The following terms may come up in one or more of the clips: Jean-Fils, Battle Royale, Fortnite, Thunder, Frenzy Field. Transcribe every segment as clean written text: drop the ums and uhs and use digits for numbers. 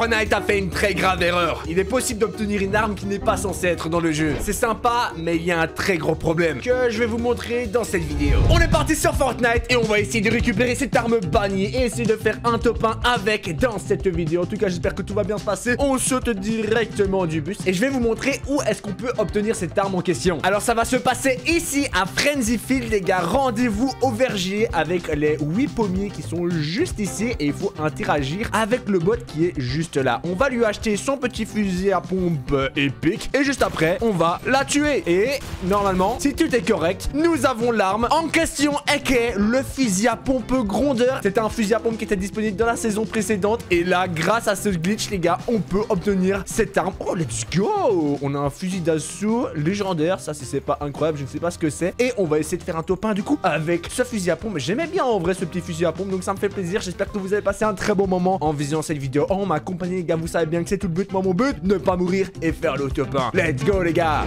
Fortnite a fait une très grave erreur. Il est possible d'obtenir une arme qui n'est pas censée être dans le jeu. C'est sympa, mais il y a un très gros problème que je vais vous montrer dans cette vidéo. On est parti sur Fortnite et on va essayer de récupérer cette arme bannie et essayer de faire un top 1 avec dans cette vidéo. En tout cas, j'espère que tout va bien se passer. On saute directement du bus et je vais vous montrer où est-ce qu'on peut obtenir cette arme en question. Alors ça va se passer ici à Frenzy Field, les gars. Rendez-vous au verger avec les 8 pommiers qui sont juste ici et il faut interagir avec le bot qui est juste là. On va lui acheter son petit fusil à pompe épique et juste après on va la tuer. Et normalement, si tout est correct, nous avons l'arme en question qui est le fusil à pompe grondeur. C'est un fusil à pompe qui était disponible dans la saison précédente et là, grâce à ce glitch, les gars, on peut obtenir cette arme. Oh, let's go! On a un fusil d'assaut légendaire. Ça, si c'est pas incroyable, je ne sais pas ce que c'est. Et on va essayer de faire un top 1 du coup avec ce fusil à pompe. J'aimais bien en vrai ce petit fusil à pompe, donc ça me fait plaisir. J'espère que vous avez passé un très bon moment en visionnant cette vidéo. Oh, on m'a accompagné, les gars, vous savez bien que c'est tout le but. Moi, mon but, ne pas mourir et faire le top 1. Let's go, les gars!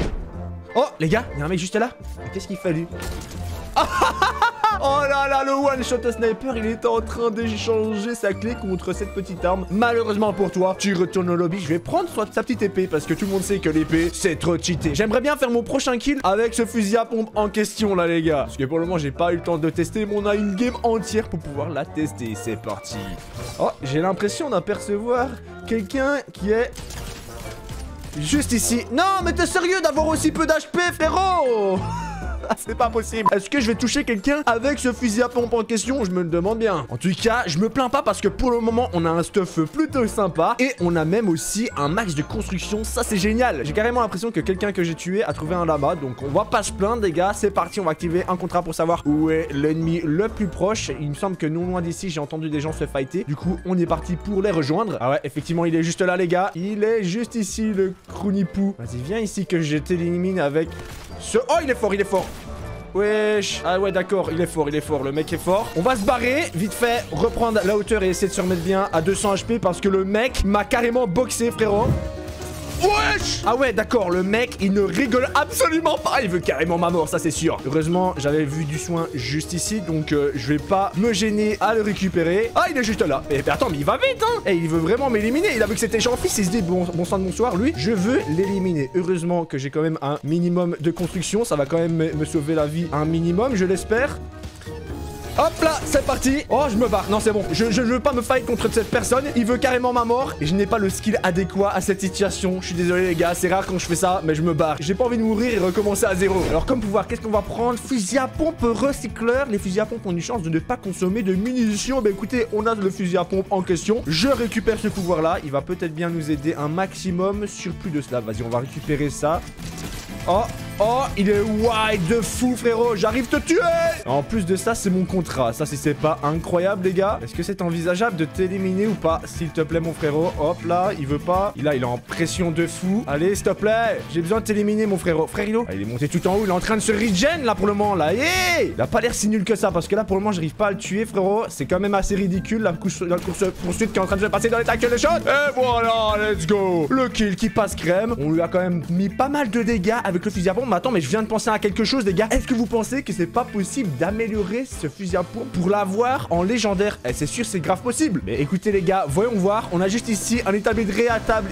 Oh, les gars, il y a un mec juste là. Qu'est-ce qu'il fallut? Oh là là, le one-shot sniper, il était en train d'échanger sa clé contre cette petite arme. Malheureusement pour toi, tu retournes au lobby. Je vais prendre sa petite épée parce que tout le monde sait que l'épée, c'est trop cheaté. J'aimerais bien faire mon prochain kill avec ce fusil à pompe en question là, les gars. Parce que pour le moment, j'ai pas eu le temps de tester, mais on a une game entière pour pouvoir la tester. C'est parti. Oh, j'ai l'impression d'apercevoir quelqu'un qui est... juste ici. Non, mais t'es sérieux d'avoir aussi peu d'HP, frérot? C'est pas possible. Est-ce que je vais toucher quelqu'un avec ce fusil à pompe en question? Je me le demande bien. En tout cas, je me plains pas parce que pour le moment, on a un stuff plutôt sympa. Et on a même aussi un max de construction. Ça, c'est génial. J'ai carrément l'impression que quelqu'un que j'ai tué a trouvé un lama. Donc, on va pas se plaindre, les gars. C'est parti. On va activer un contrat pour savoir où est l'ennemi le plus proche. Il me semble que non loin d'ici, j'ai entendu des gens se fighter. Du coup, on est parti pour les rejoindre. Ah ouais, effectivement, il est juste là, les gars. Il est juste ici, le crounipou. Vas-y, viens ici que je t'élimine avec... Oh, il est fort, il est fort. Wesh. Ah ouais, d'accord, il est fort, il est fort. Le mec est fort. On va se barrer, vite fait, reprendre la hauteur et essayer de se remettre bien à 200 HP parce que le mec m'a carrément boxé, frérot. Wesh! Ah ouais, d'accord, le mec, il ne rigole absolument pas. Il veut carrément ma mort, ça c'est sûr. Heureusement, j'avais vu du soin juste ici, donc je vais pas me gêner à le récupérer. Ah, il est juste là. Mais attends, mais il va vite, hein! Et il veut vraiment m'éliminer. Il a vu que c'était Jean-Fils, il se dit, bon sang de bonsoir, lui, je veux l'éliminer. Heureusement que j'ai quand même un minimum de construction. Ça va quand même me sauver la vie un minimum, je l'espère. Hop là, c'est parti. Oh, je me barre. Non, c'est bon. Je veux pas me fight contre cette personne. Il veut carrément ma mort. Et je n'ai pas le skill adéquat à cette situation. Je suis désolé, les gars. C'est rare quand je fais ça, mais je me barre. J'ai pas envie de mourir et recommencer à zéro. Alors, comme pouvoir, qu'est-ce qu'on va prendre? Fusil à pompe recycleur. Les fusils à pompe ont une chance de ne pas consommer de munitions. Bah écoutez, on a le fusil à pompe en question. Je récupère ce pouvoir-là. Il va peut-être bien nous aider un maximum sur plus de cela. Vas-y, on va récupérer ça. Oh, oh, il est wide de fou, frérot. J'arrive te tuer. En plus de ça, c'est mon contrat. Ça, si c'est pas incroyable, les gars. Est-ce que c'est envisageable de t'éliminer ou pas? S'il te plaît, mon frérot. Hop là, il veut pas. Il est en pression de fou. Allez, s'il te plaît. J'ai besoin de t'éliminer, mon frérot. Frérilo. Ah, il est monté tout en haut. Il est en train de se regen, là, pour le moment. Là, yeah. Il a pas l'air si nul que ça. Parce que là, pour le moment, j'arrive pas à le tuer, frérot. C'est quand même assez ridicule. La course poursuite qui est en train de se passer dans l'état actuel des choses. Et voilà, let's go. Le kill qui passe crème. On lui a quand même mis pas mal de dégâts avec le fusil à pompe. Attends, mais je viens de penser à quelque chose, les gars. Est-ce que vous pensez que c'est pas possible d'améliorer ce fusil à pompe pour l'avoir en légendaire? Eh, c'est sûr, c'est grave possible. Mais écoutez, les gars, voyons voir. On a juste ici un établi de réatable.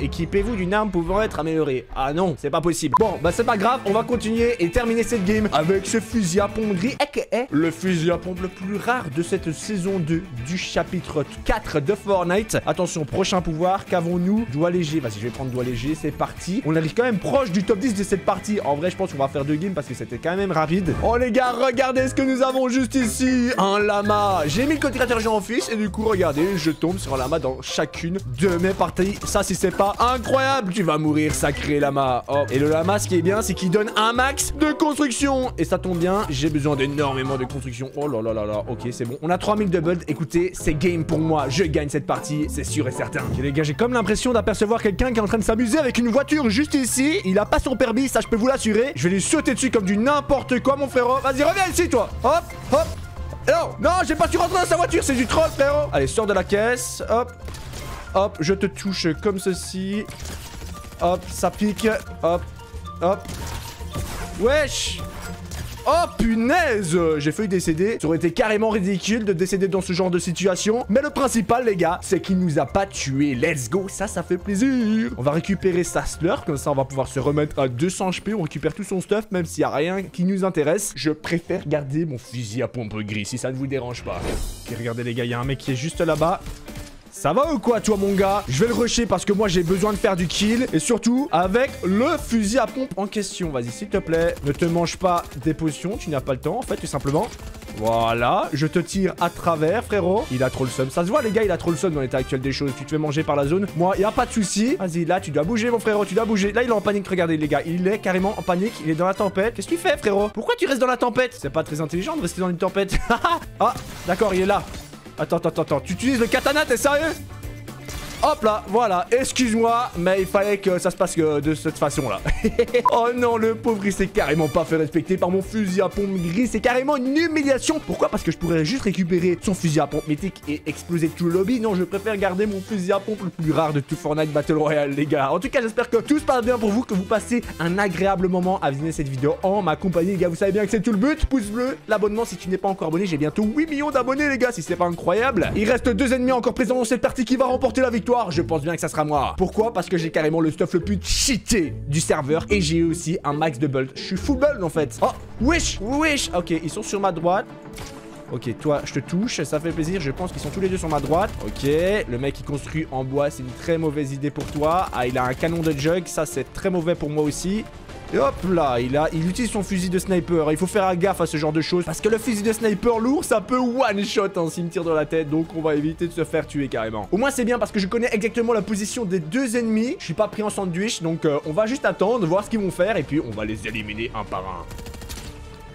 Équipez-vous d'une arme pouvant être améliorée. Ah non, c'est pas possible. Bon, bah c'est pas grave. On va continuer et terminer cette game avec ce fusil à pompe gris, aka le fusil à pompe le plus rare de cette saison 2 du chapitre 4 de Fortnite. Attention, prochain pouvoir. Qu'avons-nous? Doigt léger. Vas-y, je vais prendre doigt léger. C'est parti. On arrive quand même proche du top 10 de cette partie. En vrai, je pense qu'on va faire 2 games parce que c'était quand même rapide. Oh, les gars, regardez ce que nous avons juste ici. Un lama. J'ai mis le codificateur Jean-Fils et du coup, regardez, je tombe sur un lama dans chacune de mes parties. Ça, si c'est pas incroyable, tu vas mourir, sacré lama. Oh. Et le lama, ce qui est bien, c'est qu'il donne un max de construction. Et ça tombe bien, j'ai besoin d'énormément de construction. Oh là là là là. Ok, c'est bon. On a 3000 de build. Écoutez, c'est game pour moi. Je gagne cette partie, c'est sûr et certain. Okay, les gars, j'ai comme l'impression d'apercevoir quelqu'un qui est en train de s'amuser avec une voiture juste ici. Il a pas son permis, ça je peux vous l'assurer. Je vais lui sauter dessus comme du n'importe quoi, mon frérot. Vas-y, reviens ici, toi. Hop, hop. Non, non, j'ai pas su rentrer dans sa voiture, c'est du troll, frérot. Allez, sors de la caisse. Hop, hop, je te touche comme ceci. Hop, ça pique. Hop, hop. Wesh. Oh punaise, j'ai failli décéder. Ça aurait été carrément ridicule de décéder dans ce genre de situation. Mais le principal, les gars, c'est qu'il nous a pas tué. Let's go, ça, ça fait plaisir. On va récupérer sa slur, comme ça on va pouvoir se remettre à 200 HP. On récupère tout son stuff, même s'il n'y a rien qui nous intéresse. Je préfère garder mon fusil à pompe gris, si ça ne vous dérange pas. Ok, regardez les gars, il y a un mec qui est juste là-bas. Ça va ou quoi toi mon gars? Je vais le rusher parce que moi j'ai besoin de faire du kill. Et surtout avec le fusil à pompe en question. Vas-y s'il te plaît. Ne te mange pas des potions, tu n'as pas le temps en fait tout simplement. Voilà, je te tire à travers frérot. Il a trop le seum, ça se voit les gars, il a trop le seum dans l'état actuel des choses. Tu te fais manger par la zone. Moi, il n'y a pas de souci. Vas-y là, tu dois bouger mon frérot, tu dois bouger. Là il est en panique, regardez les gars, il est carrément en panique. Il est dans la tempête, qu'est-ce que tu fais frérot? Pourquoi tu restes dans la tempête? C'est pas très intelligent de rester dans une tempête. Ah, d'accord, il est là. Attends, tu utilises le katana, t'es sérieux? Hop là, voilà, excuse-moi, mais il fallait que ça se passe de cette façon-là. Oh non, le pauvre, il s'est carrément pas fait respecter par mon fusil à pompe gris. C'est carrément une humiliation. Pourquoi? Parce que je pourrais juste récupérer son fusil à pompe mythique et exploser tout le lobby. Non, je préfère garder mon fusil à pompe le plus rare de tout Fortnite Battle Royale, les gars. En tout cas, j'espère que tout se passe bien pour vous, que vous passez un agréable moment à visionner cette vidéo en ma compagnie, les gars. Vous savez bien que c'est tout le but. Pouce bleu, l'abonnement si tu n'es pas encore abonné. J'ai bientôt 8 millions d'abonnés, les gars, si c'est pas incroyable. Il reste 2 ennemis encore présents dans cette partie qui va remporter la victoire. Je pense bien que ça sera moi. Pourquoi? Parce que j'ai carrément le stuff le plus cheaté du serveur. Et j'ai aussi un max de bolt. Je suis full bolt en fait. Oh, wish. Ok, ils sont sur ma droite. Ok, toi, je te touche, ça fait plaisir. Je pense qu'ils sont tous les deux sur ma droite. Ok, le mec qui construit en bois, c'est une très mauvaise idée pour toi. Ah, il a un canon de jug, ça c'est très mauvais pour moi aussi. Et hop là, il utilise son fusil de sniper. Il faut faire gaffe à ce genre de choses. Parce que le fusil de sniper lourd, ça peut one shot s'il me tire dans la tête. Donc on va éviter de se faire tuer carrément. Au moins c'est bien parce que je connais exactement la position des deux ennemis. Je suis pas pris en sandwich. Donc on va juste attendre, voir ce qu'ils vont faire. Et puis on va les éliminer un par un.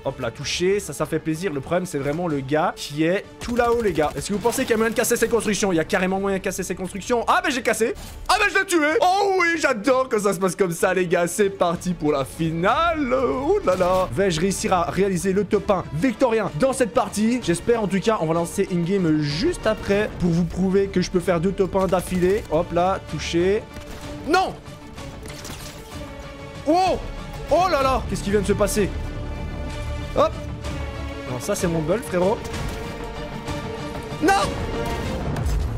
Hop là, touché, ça fait plaisir. Le problème, c'est vraiment le gars qui est tout là-haut, les gars. Est-ce que vous pensez qu'il y a moyen de casser ses constructions? Il y a carrément moyen de casser ses constructions. Ah, mais j'ai cassé. Ah, mais je l'ai tué. Oh oui, j'adore quand ça se passe comme ça, les gars. C'est parti pour la finale. Oh là là. Vais-je réussir à réaliser le top 1 victorien dans cette partie? J'espère, en tout cas, on va lancer in-game juste après pour vous prouver que je peux faire 2 top 1 d'affilée. Hop là, touché. Non. Oh. Oh là là. Qu'est-ce qui vient de se passer? Hop! Non, ça c'est mon bol, frérot. Non!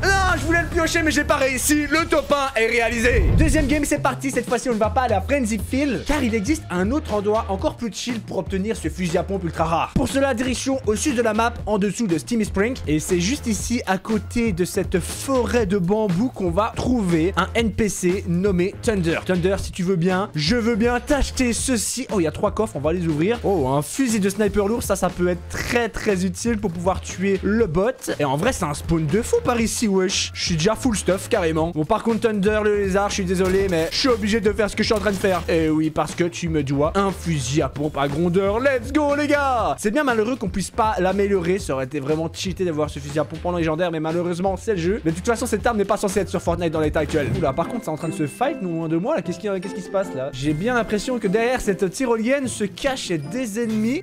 Non, je voulais le piocher, mais j'ai pas réussi. Le top 1 est réalisé. Deuxième game, c'est parti. Cette fois-ci, on ne va pas aller à Frenzy Field, car il existe un autre endroit encore plus chill pour obtenir ce fusil à pompe ultra rare. Pour cela, direction au sud de la map, en dessous de Steamy Spring. Et c'est juste ici, à côté de cette forêt de bambou, qu'on va trouver un NPC nommé Thunder. Thunder, si tu veux bien, je veux bien t'acheter ceci. Oh, il y a 3 coffres, on va les ouvrir. Oh, un fusil de sniper lourd, ça peut être très très utile pour pouvoir tuer le bot. Et en vrai, c'est un spawn de fou par ici. Wesh, je suis déjà full stuff carrément. Bon, par contre, Thunder, le lézard, je suis désolé, mais je suis obligé de faire ce que je suis en train de faire. Et oui, parce que tu me dois un fusil à pompe à grondeur. Let's go, les gars. C'est bien malheureux qu'on puisse pas l'améliorer. Ça aurait été vraiment cheaté d'avoir ce fusil à pompe en légendaire, mais malheureusement, c'est le jeu. Mais de toute façon, cette arme n'est pas censée être sur Fortnite dans l'état actuel. Oula, par contre, c'est en train de se fight, non loin de moi. Là, qu'est-ce qui se passe là? J'ai bien l'impression que derrière cette tyrolienne se cachent des ennemis.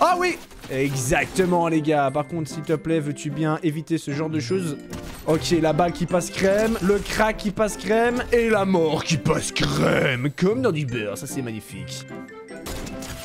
Ah oui! Exactement, les gars. Par contre, s'il te plaît, veux-tu bien éviter ce genre de choses? Ok, la balle qui passe crème, le crack qui passe crème et la mort qui passe crème. Comme dans du beurre, ça c'est magnifique.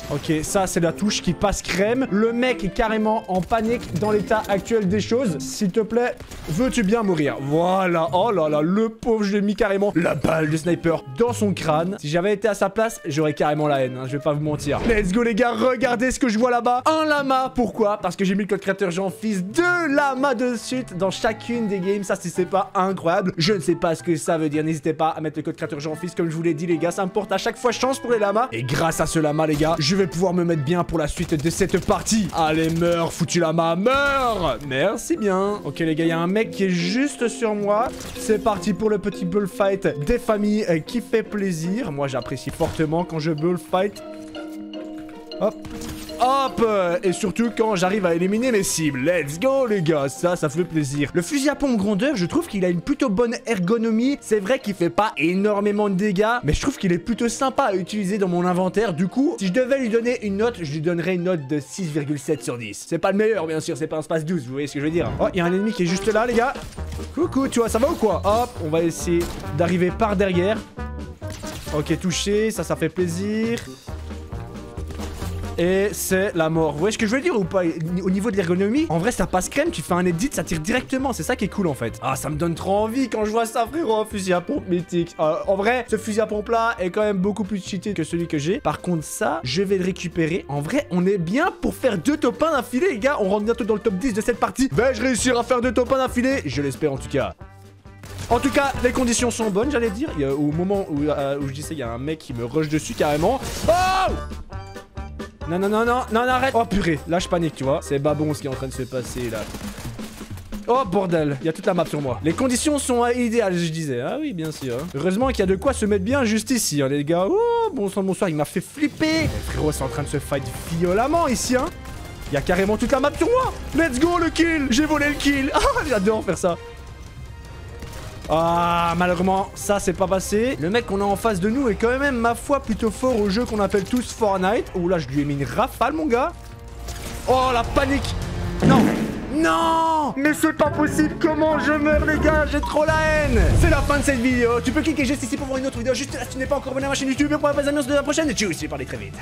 Ok, ça c'est la touche qui passe crème. Le mec est carrément en panique dans l'état actuel des choses. S'il te plaît, veux-tu bien mourir? Voilà, oh là là, le pauvre, je l'ai mis carrément la balle de sniper dans son crâne. Si j'avais été à sa place, j'aurais carrément la haine, hein, je vais pas vous mentir. Let's go les gars, regardez ce que je vois là-bas. Un lama, pourquoi? Parce que j'ai mis le code créateur Jean-Fils, 2 lamas de suite dans chacune des games. Ça si c'est pas incroyable, je ne sais pas ce que ça veut dire. N'hésitez pas à mettre le code créateur Jean-Fils comme je vous l'ai dit les gars, ça me porte à chaque fois chance pour les lamas. Et grâce à ce lama les gars, je vais pouvoir me mettre bien pour la suite de cette partie. Allez, meurs, foutu la main, meurs. Merci bien. Ok, les gars, il y a un mec qui est juste sur moi. C'est parti pour le petit bullfight des familles qui fait plaisir. Moi, j'apprécie fortement quand je bullfight. Hop. Hop! Et surtout quand j'arrive à éliminer mes cibles. Let's go, les gars. Ça fait plaisir. Le fusil à pompe grondeur, je trouve qu'il a une plutôt bonne ergonomie. C'est vrai qu'il fait pas énormément de dégâts, mais je trouve qu'il est plutôt sympa à utiliser dans mon inventaire. Du coup, si je devais lui donner une note, je lui donnerais une note de 6,7 sur 10. C'est pas le meilleur, bien sûr. C'est pas un space 12, vous voyez ce que je veux dire. Oh, il y a un ennemi qui est juste là, les gars. Coucou, tu vois, ça va ou quoi? Hop, on va essayer d'arriver par derrière. Ok, touché. Ça fait plaisir. et c'est la mort. Vous voyez ce que je veux dire ou pas? Au niveau de l'ergonomie, en vrai ça passe crème, tu fais un edit, ça tire directement, c'est ça qui est cool en fait. Ah, ça me donne trop envie quand je vois ça, frérot, fusil à pompe mythique. En vrai, ce fusil à pompe là est quand même beaucoup plus cheaté que celui que j'ai. Par contre ça, je vais le récupérer. En vrai, on est bien pour faire 2 top 1 d'affilée, les gars. On rentre bientôt dans le top 10 de cette partie. Vais-je réussir à faire 2 top 1 d'affilée? Je l'espère en tout cas. En tout cas, les conditions sont bonnes, j'allais dire. Au moment où je dis ça, il y a un mec qui me rush dessus carrément. Oh! Non, non, non, non, non, arrête. Oh purée, là je panique, tu vois. C'est pas bon ce qui est en train de se passer là. Oh bordel, il y a toute la map sur moi. Les conditions sont idéales, je disais. Ah oui, bien sûr. Heureusement qu'il y a de quoi se mettre bien juste ici, hein, les gars. Oh, bonsoir, il m'a fait flipper. Frérot, c'est en train de se fight violemment ici, hein. Il y a carrément toute la map sur moi. Let's go, le kill. J'ai volé le kill. Ah, j'adore faire ça. Ah, malheureusement, ça c'est pas passé. Le mec qu'on a en face de nous est quand même, ma foi, plutôt fort au jeu qu'on appelle tous Fortnite. Oh là, je lui ai mis une rafale, mon gars. Oh, la panique. Non, non, mais c'est pas possible. Comment je meurs, les gars? J'ai trop la haine. C'est la fin de cette vidéo. Tu peux cliquer juste ici pour voir une autre vidéo. Juste là, si tu n'es pas encore abonné à ma chaîne YouTube, pour avoir les annonces de la prochaine. Et tu aussi, parler très vite.